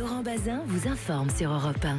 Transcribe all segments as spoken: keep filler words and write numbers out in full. Laurent Bazin vous informe sur Europe un.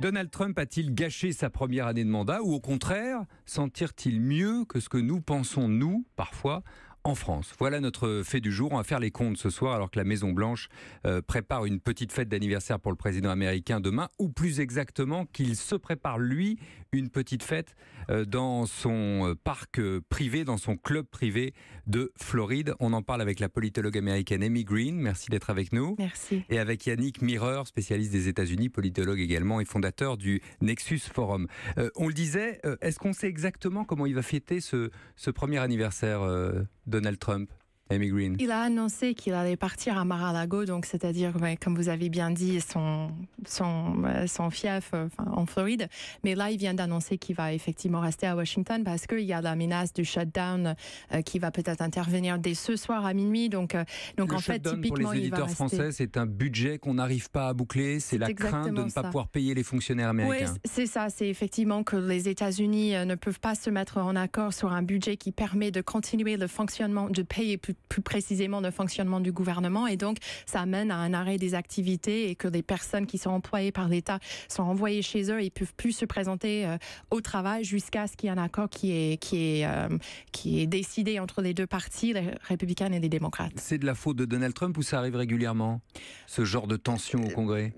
Donald Trump a-t-il gâché sa première année de mandat ou au contraire, s'en tire-t-il mieux que ce que nous pensons, nous, parfois, en France? Voilà notre fait du jour. On va faire les comptes ce soir alors que la Maison-Blanche euh, prépare une petite fête d'anniversaire pour le président américain demain, ou plus exactement qu'il se prépare, lui, une petite fête euh, dans son euh, parc euh, privé, dans son club privé de Floride. On en parle avec la politologue américaine Amy Greene. Merci d'être avec nous. Merci. Et avec Yannick Mireur, spécialiste des États-Unis, politologue également et fondateur du Nexus Forum. Euh, on le disait, euh, est-ce qu'on sait exactement comment il va fêter ce, ce premier anniversaire euh, Donald Trump, Amy Greene? Il a annoncé qu'il allait partir à Mar-a-Lago, donc c'est-à-dire, comme vous avez bien dit, son, son, son fief enfin, en Floride. Mais là, il vient d'annoncer qu'il va effectivement rester à Washington parce qu'il y a la menace du shutdown euh, qui va peut-être intervenir dès ce soir à minuit. Donc, euh, donc en fait, typiquement, pour les éditeurs français, c'est un budget qu'on n'arrive pas à boucler. C'est la crainte de ne pas pouvoir payer les fonctionnaires américains. Oui, c'est ça. C'est effectivement que les États-Unis ne peuvent pas se mettre en accord sur un budget qui permet de continuer le fonctionnement, de payer plus plus précisément le fonctionnement du gouvernement, et donc ça amène à un arrêt des activités et que les personnes qui sont employées par l'État sont envoyées chez eux et ne peuvent plus se présenter euh, au travail jusqu'à ce qu'il y ait un accord qui est, qui est, euh, qui est décidé entre les deux partis, les républicains et les démocrates. C'est de la faute de Donald Trump ou ça arrive régulièrement, ce genre de tension au Congrès?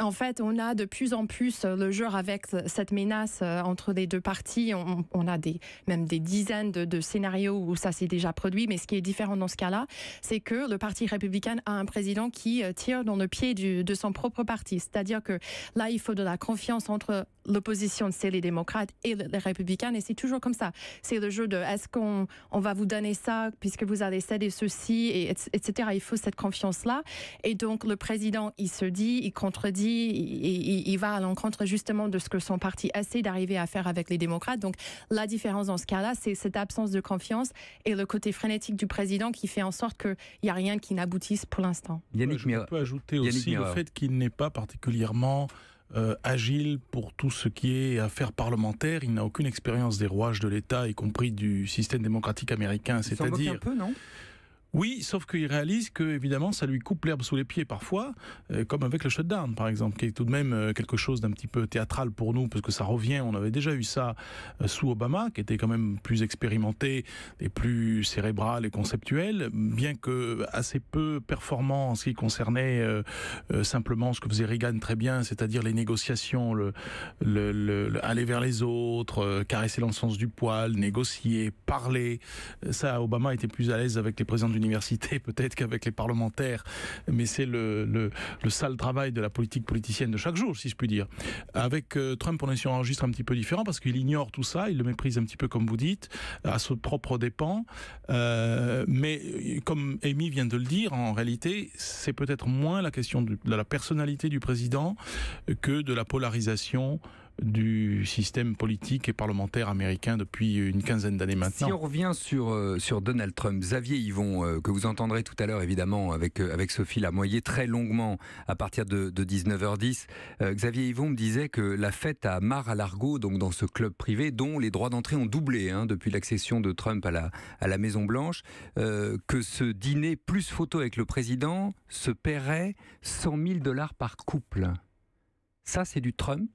En fait, on a de plus en plus le jeu avec cette menace entre les deux partis. On, on a des, même des dizaines de, de scénarios où ça s'est déjà produit, mais ce qui est différent dans ce cas-là, c'est que le Parti républicain a un président qui tire dans le pied du, de son propre parti. C'est-à-dire que là, il faut de la confiance entre l'opposition, c'est les démocrates et les républicains, et c'est toujours comme ça. C'est le jeu de est-ce qu'on on va vous donner ça puisque vous avez cédé ceci, et, etc. Il faut cette confiance-là. Et donc, le président, il se dit, il contredit, il, il, il va à l'encontre justement de ce que son parti essaie d'arriver à faire avec les démocrates. Donc, la différence dans ce cas-là, c'est cette absence de confiance et le côté frénétique du président qui fait en sorte qu'il n'y a rien qui n'aboutisse pour l'instant. Yannick Mireur. Je peux ajouter aussi le fait qu'il n'est pas particulièrement Euh, agile pour tout ce qui est affaires parlementaires. Il n'a aucune expérience des rouages de l'État, y compris du système démocratique américain. C'est-à-dire un peu, non? Oui, sauf qu'il réalise que, évidemment, ça lui coupe l'herbe sous les pieds parfois, euh, comme avec le shutdown, par exemple, qui est tout de même euh, quelque chose d'un petit peu théâtral pour nous, parce que ça revient. On avait déjà eu ça euh, sous Obama, qui était quand même plus expérimenté et plus cérébral et conceptuel, bien que assez peu performant en ce qui concernait euh, euh, simplement ce que faisait Reagan très bien, c'est-à-dire les négociations, le, le, le, le aller vers les autres, euh, caresser dans le sens du poil, négocier, parler. Ça, Obama était plus à l'aise avec les présidents du université peut-être qu'avec les parlementaires, mais c'est le, le, le sale travail de la politique politicienne de chaque jour, si je puis dire. Avec euh, Trump, on est sur un registre un petit peu différent parce qu'il ignore tout ça, il le méprise un petit peu comme vous dites, à ses propres dépens, euh, mais comme Amy vient de le dire, en réalité c'est peut-être moins la question de la personnalité du président que de la polarisation du système politique et parlementaire américain depuis une quinzaine d'années maintenant. Si on revient sur, euh, sur Donald Trump, Xavier Yvon, euh, que vous entendrez tout à l'heure évidemment avec, euh, avec Sophie Lamoyer très longuement à partir de, de dix-neuf heures dix, euh, Xavier Yvon me disait que la fête à Mar-a-Lago, donc dans ce club privé dont les droits d'entrée ont doublé hein, depuis l'accession de Trump à la, à la Maison-Blanche, euh, que ce dîner plus photo avec le président se paierait cent mille dollars par couple. Ça, c'est du Trump ?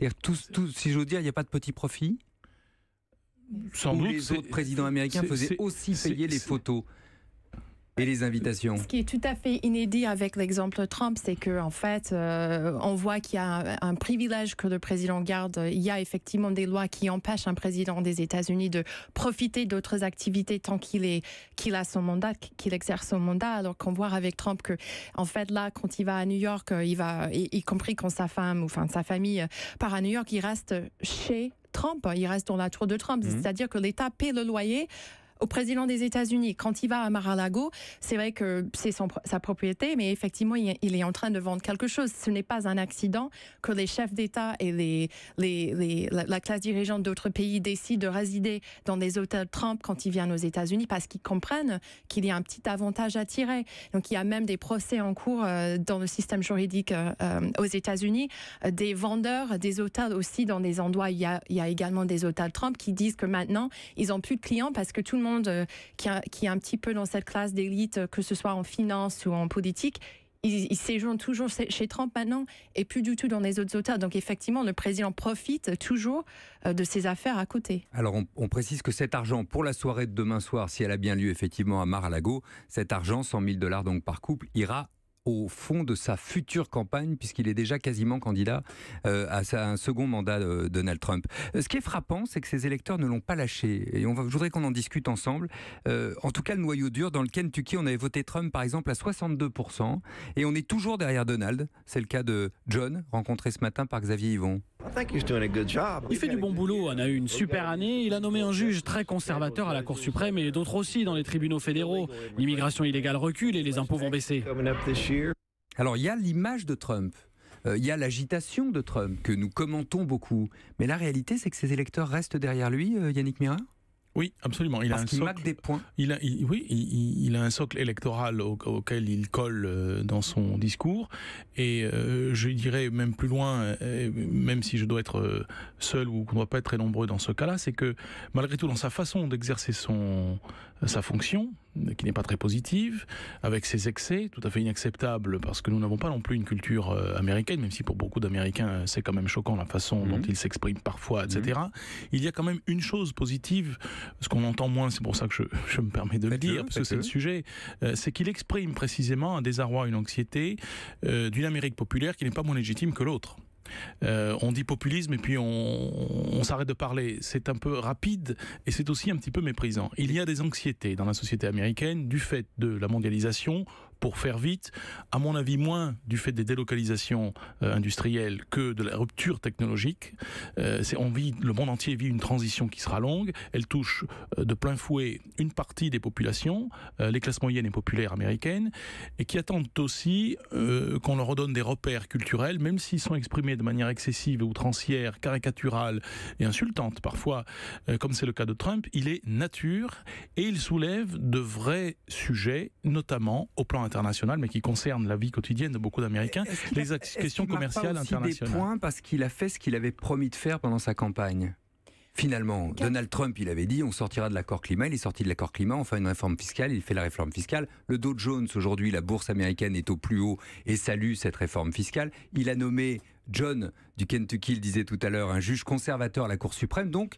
C'est-à-dire, tout, tout, si j'ose dire, il n'y a pas de petit profit. Sans doute, les autres présidents américains faisaient aussi payer les photos et les invitations. Ce qui est tout à fait inédit avec l'exemple Trump, c'est que en fait, euh, on voit qu'il y a un, un privilège que le président garde. Il y a effectivement des lois qui empêchent un président des États-Unis de profiter d'autres activités tant qu'il est, qu'il a son mandat, qu'il exerce son mandat. Alors qu'on voit avec Trump que, en fait, là, quand il va à New York, il va, y, y compris quand sa femme ou enfin sa famille part à New York, il reste chez Trump. Il reste dans la tour de Trump. Mmh. C'est-à-dire que l'État paie le loyer au président des États-Unis. Quand il va à Mar-a-Lago, c'est vrai que c'est son, sa propriété, mais effectivement, il est en train de vendre quelque chose. Ce n'est pas un accident que les chefs d'État et les, les, les, la, la classe dirigeante d'autres pays décident de résider dans des hôtels Trump quand ils viennent aux États-Unis, parce qu'ils comprennent qu'il y a un petit avantage à tirer. Donc, il y a même des procès en cours euh, dans le système juridique euh, euh, aux États-Unis, euh, des vendeurs des hôtels aussi dans des endroits où il y a, il y a également des hôtels Trump qui disent que maintenant, ils n'ont plus de clients parce que tout le monde Qui, a, qui est un petit peu dans cette classe d'élite, que ce soit en finance ou en politique, Ils, ils séjournent toujours chez Trump maintenant et plus du tout dans les autres hôtels. Donc effectivement, le président profite toujours de ses affaires à côté. Alors on, on précise que cet argent pour la soirée de demain soir, si elle a bien lieu effectivement à Mar-a-Lago, cet argent, cent mille dollars donc par couple, ira au fond de sa future campagne, puisqu'il est déjà quasiment candidat euh, à, sa, à un second mandat de Donald Trump. Ce qui est frappant, c'est que ses électeurs ne l'ont pas lâché. Et on va, je voudrais qu'on en discute ensemble. Euh, en tout cas, le noyau dur, dans le Kentucky, on avait voté Trump, par exemple, à soixante-deux pour cent. Et on est toujours derrière Donald. C'est le cas de John, rencontré ce matin par Xavier Yvon. Il fait du bon boulot, on a eu une super année. Il a nommé un juge très conservateur à la Cour suprême et d'autres aussi dans les tribunaux fédéraux. L'immigration illégale recule et les impôts vont baisser. Alors il y a l'image de Trump, il euh, y a l'agitation de Trump que nous commentons beaucoup. Mais la réalité, c'est que ses électeurs restent derrière lui, euh, Yannick Mireur. Oui, absolument. Il Parce qu'il marque des points. Il a, il, oui, il, il a un socle électoral au, auquel il colle dans son discours. Et euh, je dirais même plus loin, même si je dois être seul ou qu'on ne doit pas être très nombreux dans ce cas-là, c'est que malgré tout, dans sa façon d'exercer son, sa fonction, qui n'est pas très positive, avec ses excès tout à fait inacceptables, parce que nous n'avons pas non plus une culture américaine, même si pour beaucoup d'Américains c'est quand même choquant la façon mmh. dont ils s'expriment parfois, et cetera. Mmh. Il y a quand même une chose positive, ce qu'on entend moins, c'est pour ça que je, je me permets de le dire, parce que c'est le sujet, euh, c'est qu'il exprime précisément un désarroi, une anxiété euh, d'une Amérique populaire qui n'est pas moins légitime que l'autre. Euh, on dit populisme et puis on, on s'arrête de parler. C'est un peu rapide et c'est aussi un petit peu méprisant. Il y a des anxiétés dans la société américaine du fait de la mondialisation, pour faire vite, à mon avis moins du fait des délocalisations euh, industrielles que de la rupture technologique. Euh, c'est, on vit, le monde entier vit une transition qui sera longue. Elle touche euh, de plein fouet une partie des populations, euh, les classes moyennes et populaires américaines, et qui attendent aussi euh, qu'on leur redonne des repères culturels, même s'ils sont exprimés de manière excessive, outrancière, caricaturale et insultante parfois, euh, comme c'est le cas de Trump. Il est nature et il soulève de vrais sujets, notamment au plan international, mais qui concerne la vie quotidienne de beaucoup d'Américains, les a, questions commerciales internationales. Est-ce qu'il marque pas aussi des points parce qu'il a fait ce qu'il avait promis de faire pendant sa campagne ? Finalement, Donald Trump, il avait dit, on sortira de l'accord climat, il est sorti de l'accord climat, on fait une réforme fiscale, il fait la réforme fiscale. Le Dow Jones, aujourd'hui, la bourse américaine est au plus haut et salue cette réforme fiscale. Il a nommé John du Kentucky, il disait tout à l'heure, un juge conservateur à la Cour suprême, donc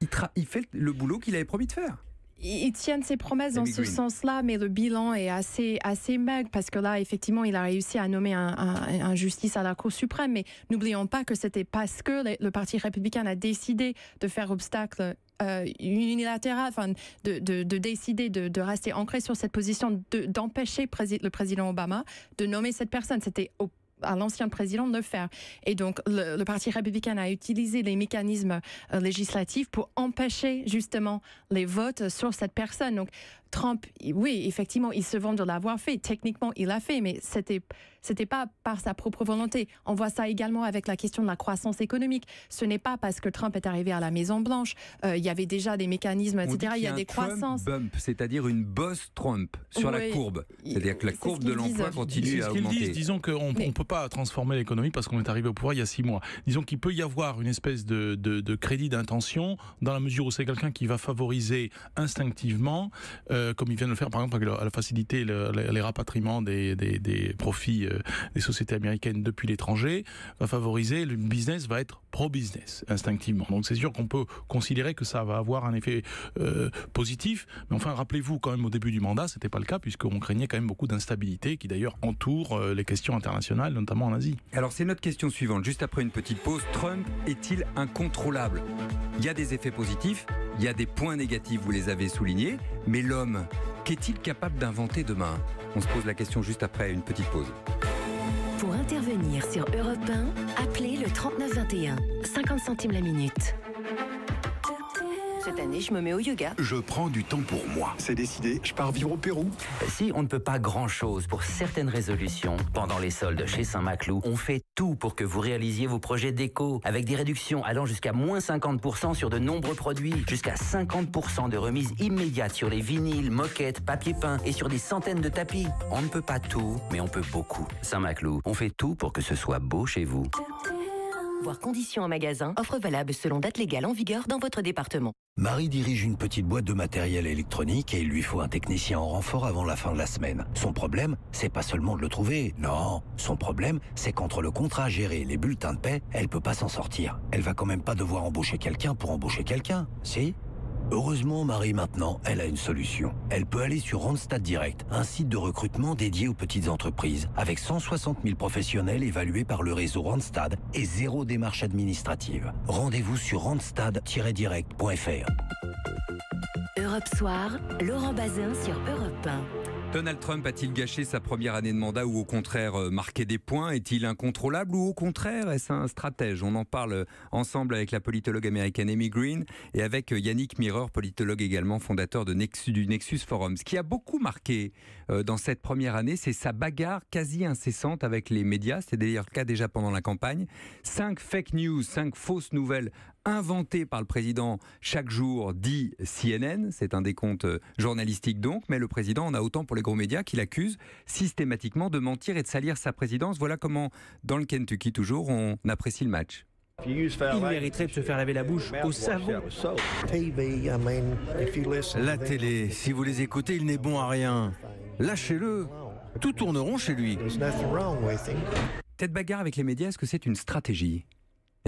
il, tra- il fait le boulot qu'il avait promis de faire. Ils tiennent ses promesses dans ce sens-là, mais le bilan est assez, assez maigre, parce que là, effectivement, il a réussi à nommer un, un, un justice à la Cour suprême, mais n'oublions pas que c'était parce que le, le Parti républicain a décidé de faire obstacle Euh, unilatéral, enfin, de, de, de décider de, de rester ancré sur cette position, de, d'empêcher prési- le président Obama de nommer cette personne. C'était au à l'ancien président de le faire. Et donc, le, le Parti républicain a utilisé les mécanismes euh, législatifs pour empêcher, justement, les votes sur cette personne. Donc, Trump, oui, effectivement, il se vante de l'avoir fait. Techniquement, il l'a fait, mais c'était, c'était pas par sa propre volonté. On voit ça également avec la question de la croissance économique. Ce n'est pas parce que Trump est arrivé à la Maison-Blanche. Euh, il y avait déjà des mécanismes, et cetera. Il y, il y a des Trump croissances. Bump, c'est-à-dire une bosse Trump sur oui, la courbe. C'est-à-dire que la c'est courbe de l'emploi disent. continue c'est ce à qu'ils augmenter. Disent. Disons qu'on mais, on peut pas transformer l'économie parce qu'on est arrivé au pouvoir il y a six mois. Disons qu'il peut y avoir une espèce de, de, de crédit d'intention dans la mesure où c'est quelqu'un qui va favoriser instinctivement, euh, comme il vient de le faire par exemple à faciliter le, les rapatriements des, des, des profits euh, des sociétés américaines depuis l'étranger, va favoriser, le business va être pro-business instinctivement. Donc c'est sûr qu'on peut considérer que ça va avoir un effet euh, positif, mais enfin rappelez-vous quand même au début du mandat, c'était pas le cas puisqu'on craignait quand même beaucoup d'instabilité qui d'ailleurs entoure euh, les questions internationales, notamment en Asie. Alors c'est notre question suivante, juste après une petite pause. Trump est-il incontrôlable ? Il y a des effets positifs, il y a des points négatifs, vous les avez soulignés, mais l'homme, qu'est-il capable d'inventer demain ? On se pose la question juste après une petite pause. Pour intervenir sur Europe un, appelez le trente-neuf vingt et un, cinquante centimes la minute. Cette année, je me mets au yoga. Je prends du temps pour moi. C'est décidé, je pars vivre au Pérou. Si on ne peut pas grand-chose pour certaines résolutions, pendant les soldes chez Saint-Maclou, on fait tout pour que vous réalisiez vos projets déco, avec des réductions allant jusqu'à moins cinquante pour cent sur de nombreux produits, jusqu'à cinquante pour cent de remise immédiate sur les vinyles, moquettes, papier peint et sur des centaines de tapis. On ne peut pas tout, mais on peut beaucoup. Saint-Maclou, on fait tout pour que ce soit beau chez vous. Voir conditions en magasin, offre valable selon date légale en vigueur dans votre département. Marie dirige une petite boîte de matériel électronique et il lui faut un technicien en renfort avant la fin de la semaine. Son problème, c'est pas seulement de le trouver, non. Son problème, c'est qu'entre le contrat géré et les bulletins de paie, elle peut pas s'en sortir. Elle va quand même pas devoir embaucher quelqu'un pour embaucher quelqu'un, si ? Heureusement, Marie, maintenant, elle a une solution. Elle peut aller sur Randstad Direct, un site de recrutement dédié aux petites entreprises, avec cent soixante mille professionnels évalués par le réseau Randstad et zéro démarche administrative. Rendez-vous sur randstad tiret direct point f r. Europe Soir, Laurent Bazin sur Europe un. Donald Trump a-t-il gâché sa première année de mandat ou au contraire marqué des points? Est-il incontrôlable ou au contraire est-ce un stratège? On en parle ensemble avec la politologue américaine Amy Greene et avec Yannick Mireur, politologue également fondateur de Nexus, du Nexus Forum. Ce qui a beaucoup marqué dans cette première année, c'est sa bagarre quasi incessante avec les médias. C'est d'ailleurs le cas déjà pendant la campagne. Cinq fake news, cinq fausses nouvelles inventées par le président chaque jour, dit C N N. C'est un décompte journalistique donc, mais le président en a autant pour les gros médias qui l'accusent systématiquement de mentir et de salir sa présidence. Voilà comment, dans le Kentucky toujours, on apprécie le match. Il mériterait de se faire laver la bouche au savon. La télé, si vous les écoutez, il n'est bon à rien. Lâchez-le, tout tourneront chez lui. Cette bagarre avec les médias, est-ce que c'est une stratégie ?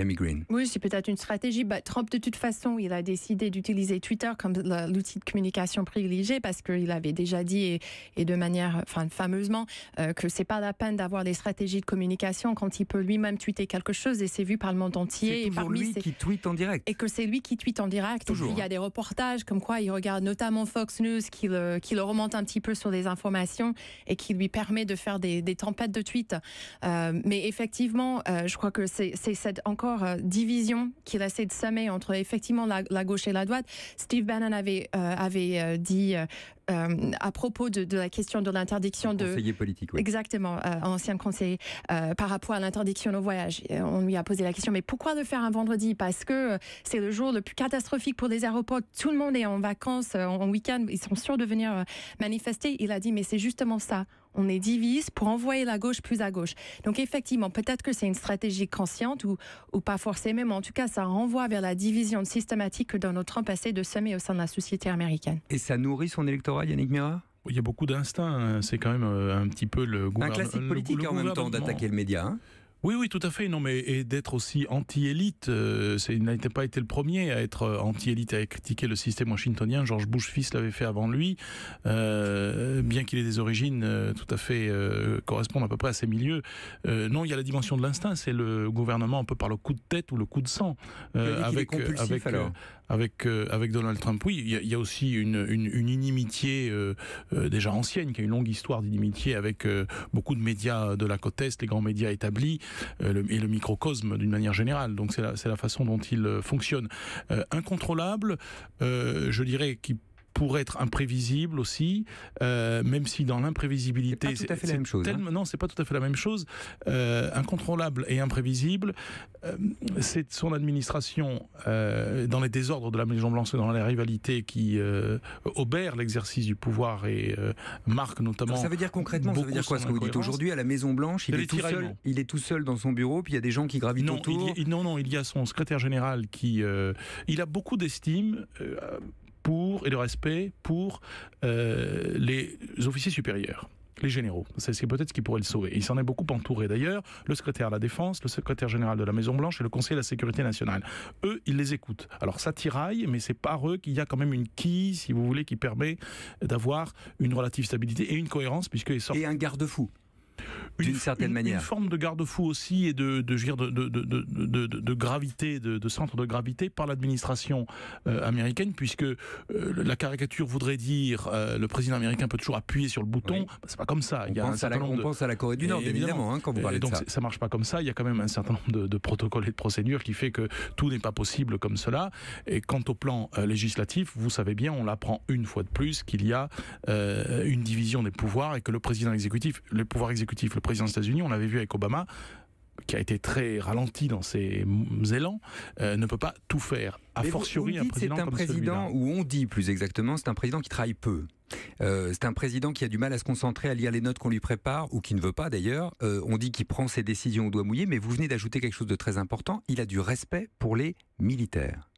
Amy Greene. Oui, c'est peut-être une stratégie. Bah, Trump, de toute façon, il a décidé d'utiliser Twitter comme l'outil de communication privilégié parce qu'il avait déjà dit, et, et de manière enfin, fameusement, euh, que c'est pas la peine d'avoir des stratégies de communication quand il peut lui-même tweeter quelque chose et c'est vu par le monde entier. C'est toujours lui ses... qui tweete en direct. Et que c'est lui qui tweete en direct. Toujours. Et puis, il y a des reportages comme quoi il regarde notamment Fox News qui le, qui le remonte un petit peu sur les informations et qui lui permet de faire des, des tempêtes de tweets. Euh, mais effectivement, euh, je crois que c'est, c'est cette encore division qu'il essaie de semer entre effectivement la, la gauche et la droite. Steve Bannon avait, euh, avait euh, dit euh, euh, à propos de, de la question de l'interdiction de... Conseiller politique, oui. Exactement, euh, ancien conseiller, euh, par rapport à l'interdiction au voyage. Et on lui a posé la question, mais pourquoi le faire un vendredi? Parce que euh, c'est le jour le plus catastrophique pour les aéroports. Tout le monde est en vacances, euh, en week-end, ils sont sûrs de venir euh, manifester. Il a dit, mais c'est justement ça. On est divise pour envoyer la gauche plus à gauche. Donc effectivement, peut-être que c'est une stratégie consciente ou, ou pas forcément, mais en tout cas, ça renvoie vers la division systématique que Donald Trump essaie de semer au sein de la société américaine. Et ça nourrit son électorat, Yannick Mireur ? Il y a beaucoup d'instinct, c'est quand même un petit peu le gouvernement. Un classique politique en même temps d'attaquer le média, hein ? Oui, oui, tout à fait. Non, mais et d'être aussi anti-élite, euh, il n'a pas été le premier à être anti-élite, à critiquer le système washingtonien. Georges Bush-Fils l'avait fait avant lui, euh, bien qu'il ait des origines euh, tout à fait euh, correspondent à peu près à ces milieux. Euh, non, il y a la dimension de l'instinct, c'est le gouvernement un peu par le coup de tête ou le coup de sang. Euh, avec, avec, alors. Avec, euh, avec Donald Trump. Oui, il y a, il y a aussi une, une, une inimitié euh, euh, déjà ancienne, qui a une longue histoire d'inimitié avec euh, beaucoup de médias de la côte Est, les grands médias établis, et le microcosme d'une manière générale. Donc c'est la, c'est la façon dont il fonctionne. Euh, incontrôlable, euh, je dirais qu'il pourrait être imprévisible aussi, euh, même si dans l'imprévisibilité... C'est pas tout à fait la même chose. Hein. Non, c'est pas tout à fait la même chose. Euh, incontrôlable et imprévisible, euh, c'est son administration, euh, dans les désordres de la Maison-Blanche, dans la rivalité qui euh, obère l'exercice du pouvoir et euh, marque notamment... Donc ça veut dire concrètement, ça veut dire quoi ce que vous dites aujourd'hui à la Maison-Blanche, il, il est tout seul dans son bureau, puis il y a des gens qui gravitent non, autour. Il y a, non, non, il y a son secrétaire général qui... Euh, il a beaucoup d'estime... Euh, Pour, et le respect pour euh, les officiers supérieurs, les généraux. C'est peut-être ce qui pourrait le sauver. Il s'en est beaucoup entouré d'ailleurs, le secrétaire de la Défense, le secrétaire général de la Maison-Blanche et le conseiller de la Sécurité nationale. Eux, ils les écoutent. Alors ça tiraille, mais c'est par eux qu'il y a quand même une quille, si vous voulez, qui permet d'avoir une relative stabilité et une cohérence, puisque... Ils sortent... Et un garde-fou. D'une certaine une, manière. Une forme de garde-fou aussi et de, de, de, de, de, de, de gravité, de, de centre de gravité par l'administration euh, américaine, puisque euh, la caricature voudrait dire euh, le président américain peut toujours appuyer sur le bouton. Oui. Bah, c'est pas comme ça. On, il y a pense, un à la, on de... pense à la Corée du Nord, et, évidemment, évidemment hein, quand vous parlez donc de ça. Ça marche pas comme ça. Il y a quand même un certain nombre de, de protocoles et de procédures qui fait que tout n'est pas possible comme cela. Et quant au plan euh, législatif, vous savez bien, on l'apprend une fois de plus qu'il y a euh, une division des pouvoirs et que le président exécutif, le pouvoir exécutif, le président des États-Unis, on l'avait vu avec Obama, qui a été très ralenti dans ses élans, euh, ne peut pas tout faire. A fortiori, un président comme celui-là. C'est un président, ou on dit plus exactement, c'est un président qui travaille peu. Euh, c'est un président qui a du mal à se concentrer, à lire les notes qu'on lui prépare, ou qui ne veut pas d'ailleurs. Euh, on dit qu'il prend ses décisions au doigt mouillé, mais vous venez d'ajouter quelque chose de très important, il a du respect pour les militaires.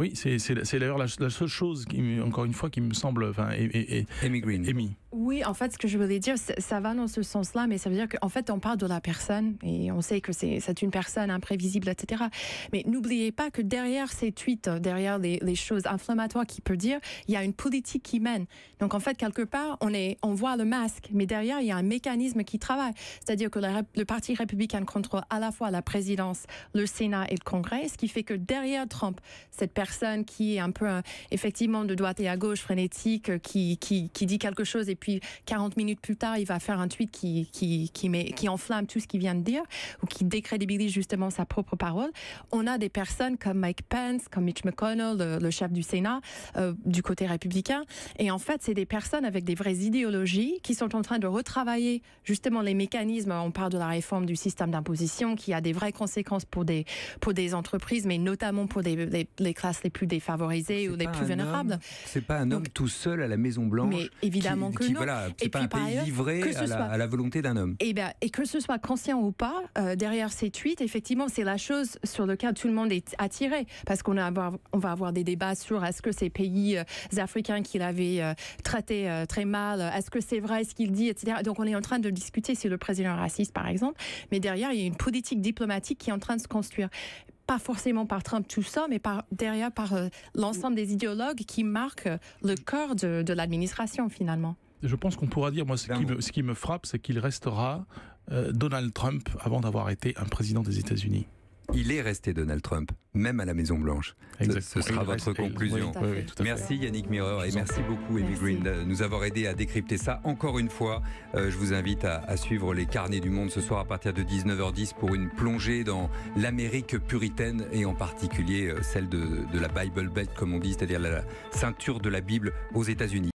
Oui, c'est, c'est, c'est d'ailleurs la, la seule chose, qui, encore une fois, qui me semble... Enfin, et, et, et, Amy Greene. Amy. Oui, en fait, ce que je voulais dire, ça va dans ce sens-là, mais ça veut dire qu'en fait, on parle de la personne, et on sait que c'est, c'est une personne imprévisible, et cetera. Mais n'oubliez pas que derrière ces tweets, derrière les, les choses inflammatoires qu'il peut dire, il y a une politique qui mène. Donc, en fait, quelque part, on, est, on voit le masque, mais derrière, il y a un mécanisme qui travaille. C'est-à-dire que la, le Parti républicain contrôle à la fois la présidence, le Sénat et le Congrès, ce qui fait que derrière Trump, cette personne personne qui est un peu, effectivement, de droite et à gauche, frénétique, qui, qui, qui dit quelque chose et puis quarante minutes plus tard, il va faire un tweet qui, qui, qui, met, qui enflamme tout ce qu'il vient de dire ou qui décrédibilise justement sa propre parole. On a des personnes comme Mike Pence, comme Mitch McConnell, le, le chef du Sénat, euh, du côté républicain. Et en fait, c'est des personnes avec des vraies idéologies qui sont en train de retravailler justement les mécanismes. On parle de la réforme du système d'imposition qui a des vraies conséquences pour des, pour des entreprises, mais notamment pour des, les, les classes les plus défavorisés c'est ou les plus vulnérables. Homme, c'est pas un homme Donc, tout seul à la Maison-Blanche. Mais évidemment qui, que qui, non. Voilà, c'est et pas puis, un pays ailleurs, livré à, soit, la, à la volonté d'un homme. Et, bien, et que ce soit conscient ou pas, euh, derrière ces tweets, effectivement, c'est la chose sur laquelle tout le monde est attiré. Parce qu'on a, on va avoir des débats sur est-ce que ces pays euh, africains qui l'avaient euh, traité euh, très mal, est-ce que c'est vrai ce qu'il dit, et cetera. Donc on est en train de discuter si le président est raciste, par exemple. Mais derrière, il y a une politique diplomatique qui est en train de se construire. Pas forcément par Trump tout ça, mais par, derrière par euh, l'ensemble des idéologues qui marquent euh, le corps de, de l'administration finalement. Je pense qu'on pourra dire, moi ce qui me, ce qui me frappe, c'est qu'il restera euh, Donald Trump avant d'avoir été un président des États-Unis. Il est resté Donald Trump, même à la Maison-Blanche. Exactement. Ce sera reste, votre conclusion. Oui, oui, oui, merci Yannick Mireur et merci beaucoup Amy Greene de nous avoir aidé à décrypter ça. Encore une fois, euh, je vous invite à, à suivre les carnets du monde ce soir à partir de dix-neuf heures dix pour une plongée dans l'Amérique puritaine et en particulier euh, celle de, de la Bible Belt, comme on dit, c'est-à-dire la ceinture de la Bible aux États-Unis.